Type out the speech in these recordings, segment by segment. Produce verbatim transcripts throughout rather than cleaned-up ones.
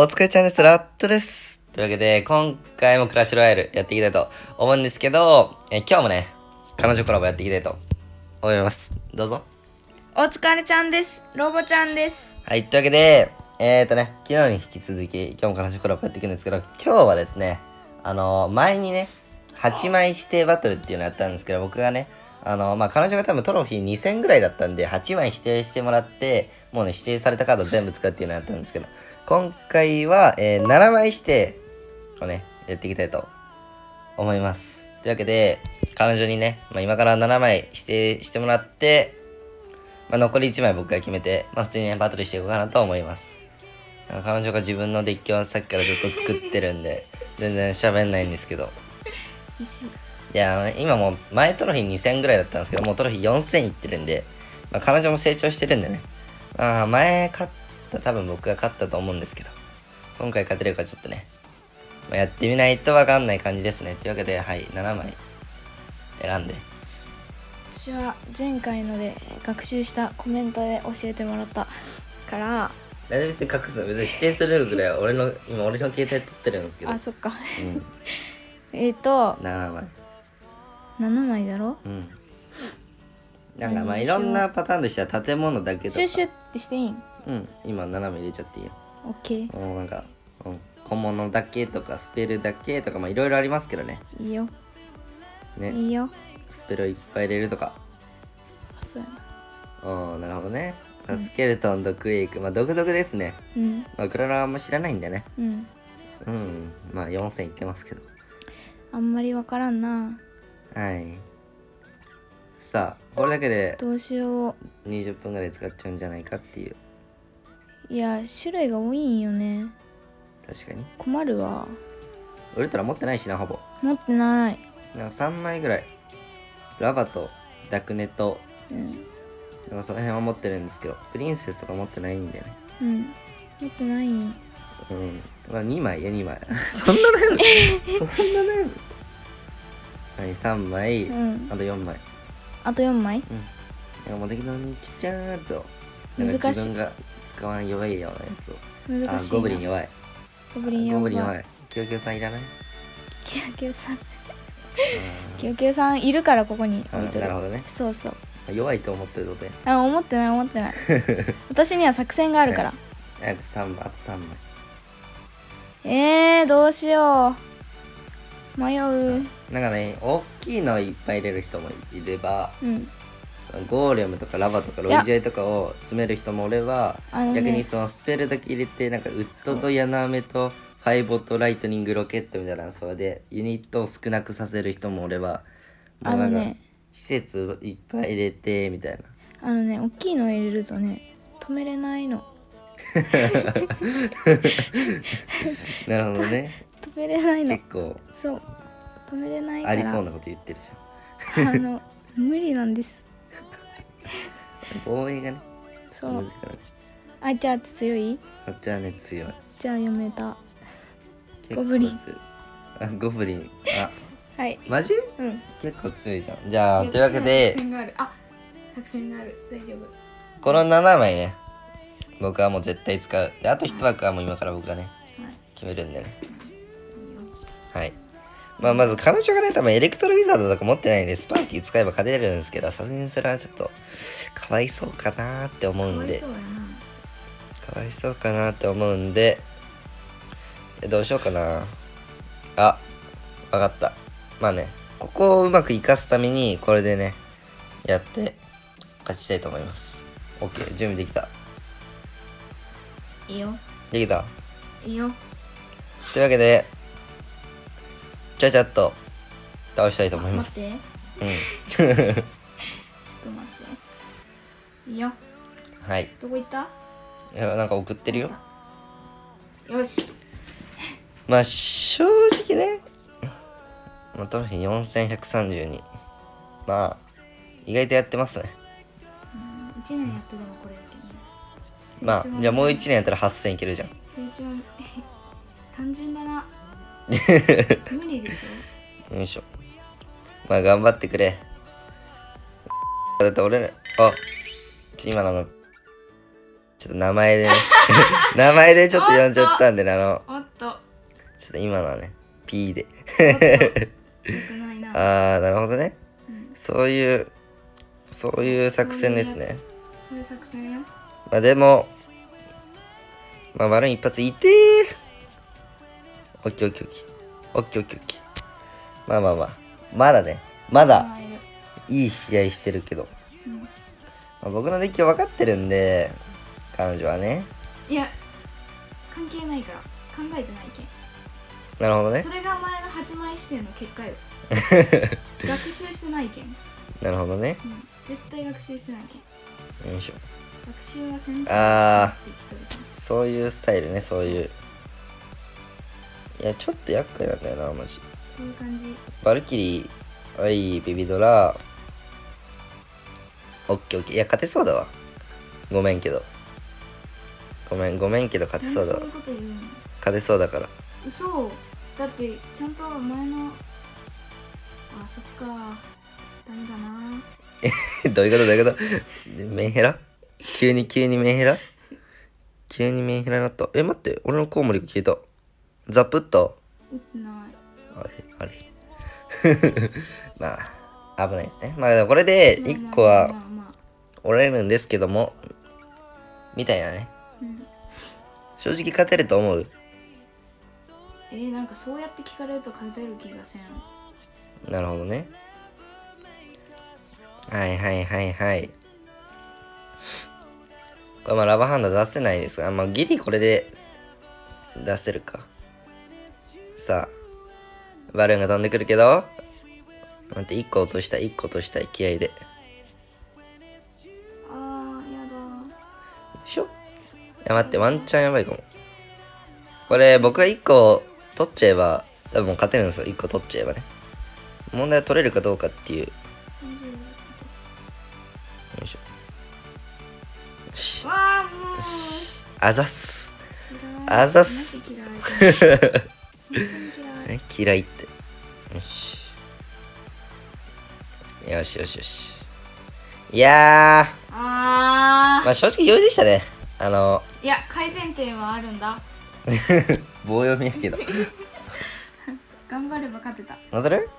お疲れちゃんです。ラットです。というわけで、今回もクラッシュロワイヤルやっていきたいと思うんですけど、え今日もね、彼女コラボやっていきたいと思います。どうぞ。お疲れちゃんです。ロボちゃんです。はい、というわけで、えーとね、昨日に引き続き、今日も彼女コラボやっていくんですけど、今日はですね、あのー、前にね、はちまい指定バトルっていうのやったんですけど、僕がね、あのー、まあ、彼女が多分トロフィーにせんぐらいだったんで、はちまい指定してもらって、もうね、指定されたカード全部使うっていうのやったんですけど、今回は、えー、ななまい指定をね、やっていきたいと思います。というわけで、彼女にね、まあ、今からななまい指定してもらって、まあ、残りいちまい僕が決めて、まあ、普通にね、バトルしていこうかなと思います。なんか彼女が自分のデッキをさっきからずっと作ってるんで、全然喋んないんですけど。いや、あのね、今もう、前トロフィーにせんぐらいだったんですけど、もうトロフィーよんせんいってるんで、まあ、彼女も成長してるんでね、まあ、前勝って、多分僕が勝ったと思うんですけど、今回勝てるかちょっとね、まあ、やってみないとわかんない感じですね。というわけで、はい、ななまい選んで、私は前回ので学習したコメントで教えてもらったから、大丈夫ですよ、隠すの。別に否定するぐらい俺の今俺の携帯取ってるんですけど。あ、そっか、うん、えっとななまいななまいだろ、うん、なんかまあいろんなパターンとしては建物だけとかシュッシュってしていいん、うん、今斜め入れちゃっていいよ。オッケー。もうなんか、うん、小物だけとかスペルだけとか、まあいろいろありますけどね。いいよ。ね。いいよ。スペルをいっぱい入れるとか。そうやな。おー、なるほどね。うん、スケルトン、毒エイク、まあ毒毒ですね。うん。まあクララあんま知らないんだね。うん。うん。まあよんせんいってますけど。あんまりわからんな。はい。さあ、これだけでどうしよう。にじゅっぷんぐらい使っちゃうんじゃないかっていう。いや、種類が多いんよね。確かに困るわ。ウルトラ持ってないしな、ほぼ持ってない。なんかさんまいぐらいラバとダクネと、うん、なんかその辺は持ってるんですけど、プリンセスとか持ってないんだよね。うん、持ってない。うん、まあにまいやにまいそんな悩むそんな悩むはい、さんまい、うん、あとよんまいあと4枚うん、なんかもう適当にちっちゃーっと、なんか自分が使わん弱いようなやつを。あ、ゴブリン弱い。ゴブリン弱い。ゴブリン弱い。キヨキヨさんいらない？キヨキヨさん。キヨキヨさんいるからここに置いてる。なるほどね。そうそう。弱いと思ってることや。あ、思ってない思ってない。私には作戦があるから。あとさんまい、あとさんまい。えー、どうしよう。迷う。なんかね、大きいのいっぱい入れる人もいれば。うん。ゴーレムとかラバとかロイジェイとかを詰める人もおれば、ね、逆にそのスペルだけ入れて、なんかウッドとヤナメとファイボとライトニングロケットみたいな、それでユニットを少なくさせる人もおれば、もうなんか施設いっぱい入れてみたいな。あのね、大きいの入れるとね、止めれないの。なるほどね。止めれないの。結構そう止めれないから。ありそうなこと言ってるじゃん。あの無理なんです。応援がね、そう。あ、じゃあ強い？あ、じゃあね、強い。じゃあ読めた。ゴブリン。あ、ゴブリン。あ、はい。マジ？うん。結構強いじゃん。じゃあ、というわけで。作戦がある。あ、作戦がある。大丈夫。このななまいね、僕はもう絶対使う。で、あと一枠はもう今から僕がね、決めるんでね。はい。まあ、まず彼女がね、多分エレクトロウィザードとか持ってないんで、スパーキー使えば勝てるんですけど、さすがにそれはちょっとかわいそうかなーって思うんで、かわいそうかなーって思うんで、どうしようかな。あ、わかった。まあね、ここをうまく生かすためにこれでねやって勝ちたいと思います。 OK、 準備できた。いいよ。できた。いいよ。というわけでちゃちゃっと倒したいと思います。待って。うん。ちょっと待って。いいよ。はい。どこ行った？いや、なんか送ってるよ。よし。まあ正直ね、まあトロフィーよんせんひゃくさんじゅうに、まあ意外とやってますね。うん、いちねんやってたのこれだけね。まあじゃあもういちねんやったらはっせんいけるじゃん。成長単純だな。無理でしょ。よいしょ。まあ頑張ってくれ。だって俺ら、あ、今なの。ちょっと名前でね名前でちょっと呼んじゃったんで、あのおっとちょっと今のはね P でああなるほどね、うん、そういうそういう作戦ですね。そういう作戦よ。まあでもまあ丸い一発いてー。オッケーオッケーオッケーオッケーオッケー。まあまあまあまだねまだいい試合してるけど、うんまあ、僕のデッキは分かってるんで彼女はね。いや関係ないから考えてないけん。なるほどね。それが前のはちまい視点の結果よ学習してないけん。なるほどね、うん、絶対学習してないけん。よいしょ。学習は先生。ああそういうスタイルね。そういういやちょっと厄介なんだよなマジ。そういう感じ。バルキリーはいビビドラオッケーオッケー。いや勝てそうだわ。ごめんけどごめんごめんけど勝てそうだわ。勝てそうだから。嘘だってちゃんと前のあそっかダメだなえどういうことどういうことメンヘラ急に急にメンヘラ急にメンヘラになった。え待って俺のコウモリが消えた。ザプッと打ってないあれあれまあ危ないですね。まあこれでいっこは折れるんですけどもみたいなね、うん、正直勝てると思う。えー、なんかそうやって聞かれると勝てる気がせん。なるほどね。はいはいはいはいこれまあラバーハンド出せないですが、まあギリこれで出せるか。さあバルーンが飛んでくるけど待っていっこ落としたいいっこ落としたい気合いで。あーやだー。よいしょ。いや待ってワンチャンやばいかも。これ僕がいっこ取っちゃえば多分もう勝てるんですよ。いっこ取っちゃえばね。問題は取れるかどうかっていう。よいしょ。よし。わあもう。あざっす。あざっす。嫌いって。よし。よしよしよし。いやー。あー。まあ正直余裕でしたね。あの。いや改善点はあるんだ。棒読みやけど頑張れば勝てた。なぜる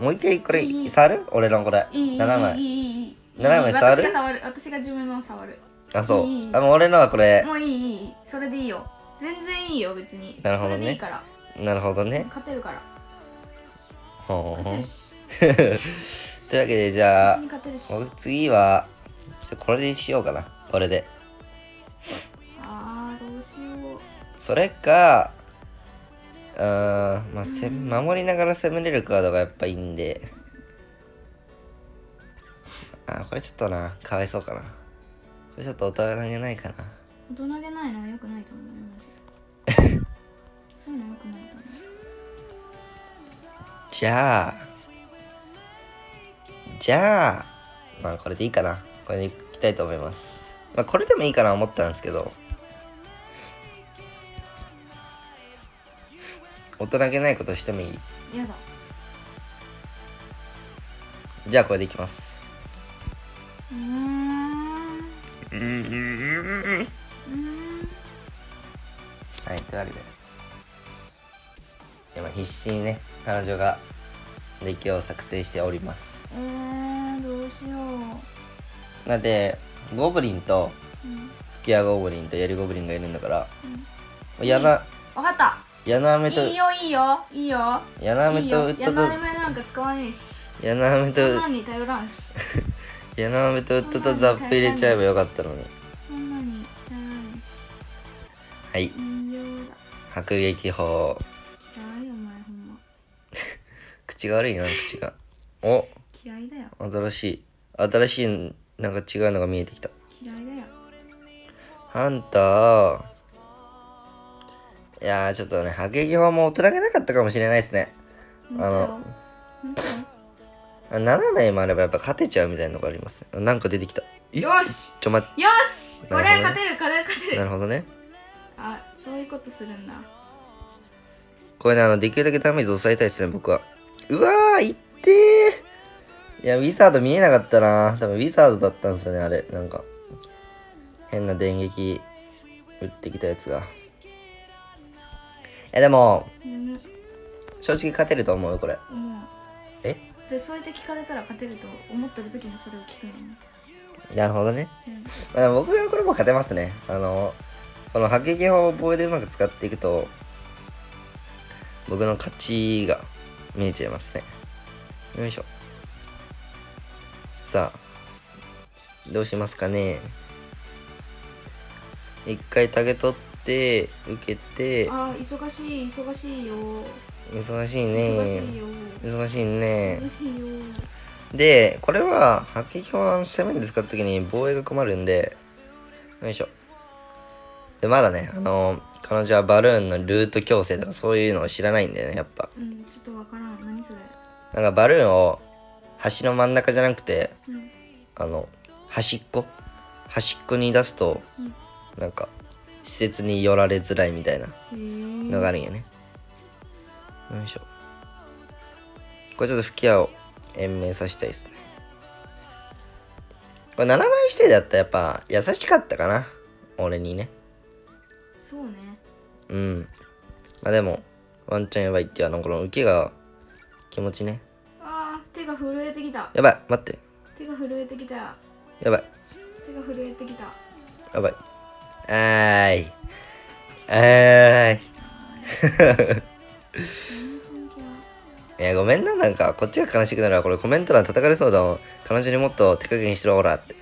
もう一回これ触る俺のこれななまいななまい触る。私が触る私が自分の触る。あそうあもう俺のはこれもういいいいそれでいいよ全然いいよ別に。なるほどねそれでいいから。なるほどね勝てるからほうほうというわけでじゃあ次はこれでしようかな。これでそれか、うん、まあせ、守りながら攻めれるカードがやっぱいいんで。あ、これちょっとな、かわいそうかな。これちょっと大人げないかな。大人げないのは良くないと思う。そういうの良くないと思う。じゃあ、じゃあ、まあこれでいいかな。これでいきたいと思います。まあこれでもいいかな思ったんですけど。大人げないことしてもいい？やだ。じゃあこれでいきます。うーんうーんはいというわけで今必死にね彼女がデッキを作成しております。えー、どうしよう。だってゴブリンと吹き矢ゴブリンと槍ゴブリンがいるんだから、うん、やな、えー、分かった。ヤナアメといいよいいよいいよヤナアメとウッドとヤナアメなんか使わねえしヤナアメとそんなに頼らんしヤナアメとウッドとザップ入れちゃえばよかったのにそんなに頼らんし。はい迫撃砲嫌いお前ほんま口が悪いな口がお嫌いだよ。新しい新しいなんか違うのが見えてきた。嫌いだよハンター。いやーちょっとね迫撃砲も大人げなかったかもしれないですね。あのななまいもあればやっぱ勝てちゃうみたいなのがありますね。なんか出てきた。よしちょ待ってよしこれは勝てるこれは勝てる。なるほどね。あそういうことするんだ。これねあのできるだけダメージ抑えたいですね僕は。うわーいってー。いやウィザード見えなかったな。多分ウィザードだったんですよねあれなんか。変な電撃打ってきたやつが。え、でも、うん、正直勝てると思うよこれ、うん、えでそうやって聞かれたら勝てると思ってる時にそれを聞くのね。なるほどね、うん、まあ僕がこれも勝てますね。あのこの迫撃法を防衛でうまく使っていくと僕の勝ちが見えちゃいますね。よいしょ。さあどうしますかね。一回タゲ取って受けて、あー忙しい忙しいよ忙しいね忙しいよ忙しいね忙しいよ。でこれは迫撃砲を攻めに使った時に防衛が困るんで、よいしょ。でまだねあの彼女はバルーンのルート矯正とかそういうのを知らないんだよねやっぱ。うんちょっとわからん。何それ。なんかバルーンを橋の真ん中じゃなくて、うん、あの端っこ端っこに出すと、うん、なんか施設に寄られづらいみたいなのがあるんやね。よいしょ。これちょっと吹き矢を延命させたいですね。これななまい指定だったらやっぱ優しかったかな俺にね。そうね。うんまあでもワンチャンやばいっていうあのこの受けが気持ちね。あー手が震えてきた。やばい待って手が震えてきた。やばい手が震えてきた。やばいあーいあーいいやごめんな。なんかこっちが悲しくなるわこれ。コメント欄叩かれそうだもん。彼女にもっと手加減しろほらって。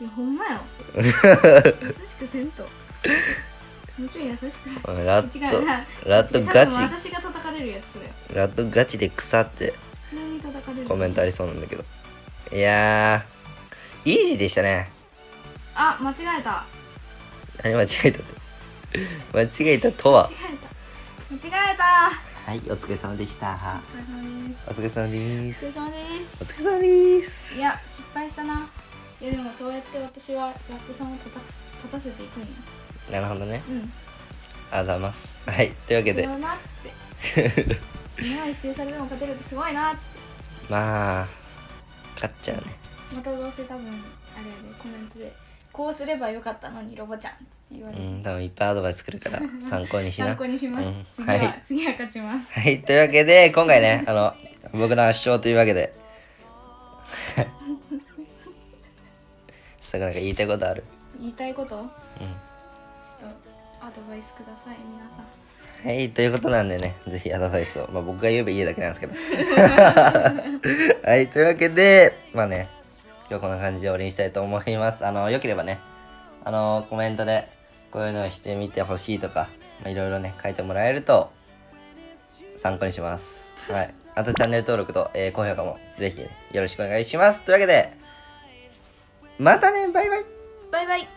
いやほんまよ優しくせんともうちょい優しくせん。ラットラットガチ私が叩かれるやつそれ。ラットガチで腐って普通に叩かれるコメントありそうなんだけど。いやーイージーでしたね。あ間違えた。何間違えた間違えたとは間違えた間違えた。はい、お疲れ様でした。お疲れ様です。お疲れ様です。お疲れ様です。いや、失敗したな。いや、でも、そうやって私はラットさんを立た、立たせていくんや。なるほどね。うん。あざます。はい、というわけで。強いなっつって。にまい指定されても勝てるってすごいなって。まあ、勝っちゃうね。またどうせ多分、あれやで、コメントで。こうすればよかったのにロボちゃんって言われる。うん、多分いっぱいアドバイスくるから参考にしな。参考にします。うん、次は、はい、次は勝ちます。はい、というわけで今回ね、あの僕の圧勝というわけで。さくらなんか言いたいことある？言いたいこと？うん。ちょっとアドバイスください皆さん。はい、ということなんでね、ぜひアドバイスを、まあ僕が言えばいいだけなんですけど。はい、というわけでまあね。今日こんな感じで終わりにしたいと思います。あの、良ければね、あの、コメントでこういうのをしてみてほしいとか、まあ、いろいろね、書いてもらえると参考にします。はい。あとチャンネル登録と、えー、高評価もぜひよろしくお願いします。というわけで、またね、バイバイ。バイバイ。